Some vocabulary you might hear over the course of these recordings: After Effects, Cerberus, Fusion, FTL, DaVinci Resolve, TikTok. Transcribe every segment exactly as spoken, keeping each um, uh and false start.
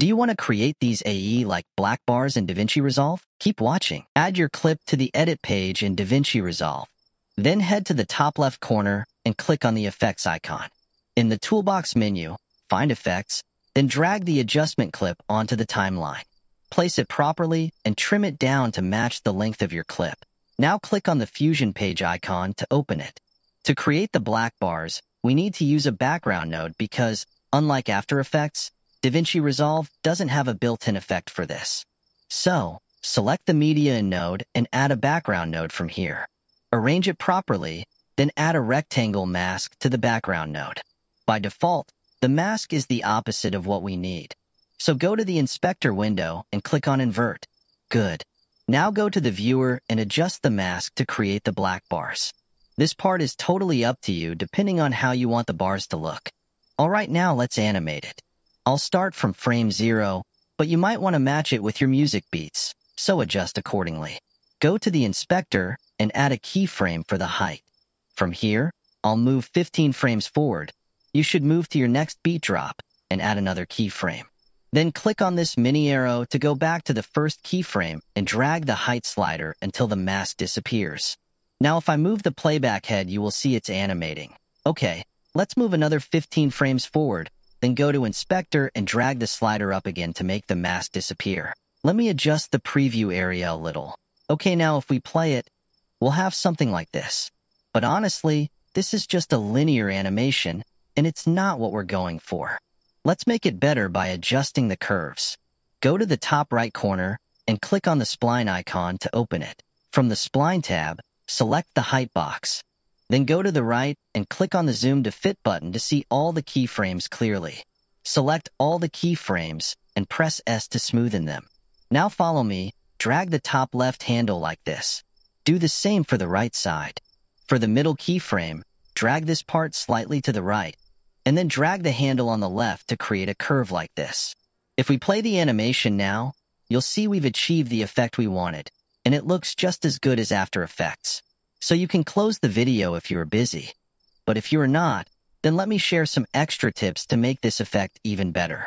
Do you want to create these A E like black bars in DaVinci Resolve? Keep watching. Add your clip to the edit page in DaVinci Resolve. Then head to the top left corner and click on the effects icon. In the toolbox menu, find effects, then drag the adjustment clip onto the timeline. Place it properly and trim it down to match the length of your clip. Now click on the Fusion page icon to open it. To create the black bars, we need to use a background node because, unlike After Effects, DaVinci Resolve doesn't have a built-in effect for this. So, select the media and node and add a background node from here. Arrange it properly, then add a rectangle mask to the background node. By default, the mask is the opposite of what we need. So go to the inspector window and click on invert. Good. Now go to the viewer and adjust the mask to create the black bars. This part is totally up to you depending on how you want the bars to look. Alright, now let's animate it. I'll start from frame zero, but you might want to match it with your music beats, so adjust accordingly. Go to the inspector and add a keyframe for the height. From here, I'll move fifteen frames forward. You should move to your next beat drop and add another keyframe. Then click on this mini arrow to go back to the first keyframe and drag the height slider until the mask disappears. Now if I move the playback head, you will see it's animating. Okay, let's move another fifteen frames forward, then go to Inspector and drag the slider up again to make the mask disappear. Let me adjust the preview area a little. Okay, now if we play it, we'll have something like this. But honestly, this is just a linear animation, and it's not what we're going for. Let's make it better by adjusting the curves. Go to the top right corner and click on the spline icon to open it. From the spline tab, select the height box. Then go to the right and click on the zoom to fit button to see all the keyframes clearly. Select all the keyframes and press S to smoothen them. Now follow me, drag the top left handle like this. Do the same for the right side. For the middle keyframe, drag this part slightly to the right, and then drag the handle on the left to create a curve like this. If we play the animation now, you'll see we've achieved the effect we wanted, and it looks just as good as After Effects. So you can close the video if you're busy. But if you're not, then let me share some extra tips to make this effect even better.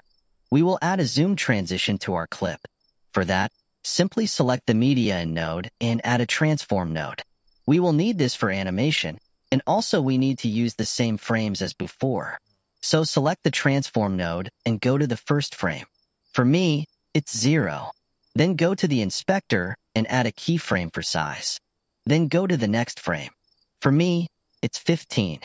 We will add a zoom transition to our clip. For that, simply select the media and node and add a transform node. We will need this for animation, and also we need to use the same frames as before. So select the transform node and go to the first frame. For me, it's zero. Then go to the inspector and add a keyframe for size. Then go to the next frame. For me, it's fifteen.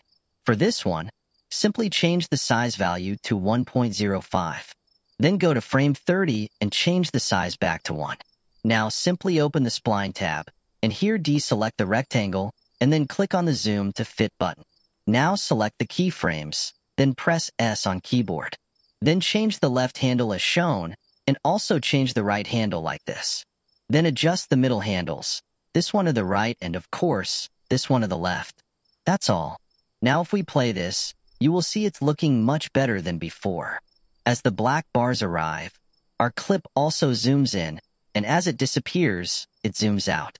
For this one, simply change the size value to one point zero five. Then go to frame thirty and change the size back to one. Now simply open the spline tab, and here deselect the rectangle, and then click on the zoom to fit button. Now select the keyframes, then press S on keyboard. Then change the left handle as shown, and also change the right handle like this. Then adjust the middle handles. This one to the right and, of course, this one to the left. That's all. Now if we play this, you will see it's looking much better than before. As the black bars arrive, our clip also zooms in, and as it disappears, it zooms out.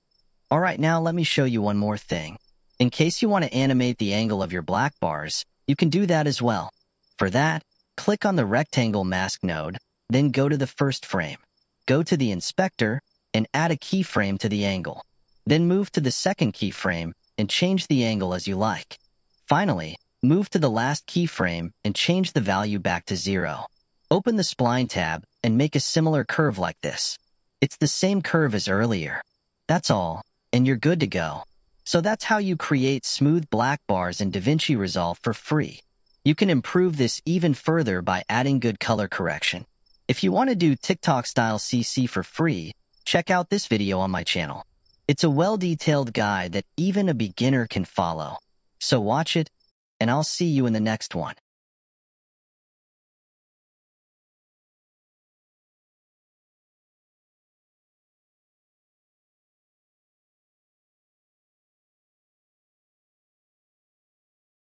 Alright, now let me show you one more thing. In case you want to animate the angle of your black bars, you can do that as well. For that, click on the rectangle mask node, then go to the first frame. Go to the inspector and add a keyframe to the angle. Then move to the second keyframe and change the angle as you like. Finally, move to the last keyframe and change the value back to zero. Open the spline tab and make a similar curve like this. It's the same curve as earlier. That's all, and you're good to go. So that's how you create smooth black bars in DaVinci Resolve for free. You can improve this even further by adding good color correction. If you want to do TikTok-style C C for free, check out this video on my channel. It's a well-detailed guide that even a beginner can follow. So watch it, and I'll see you in the next one.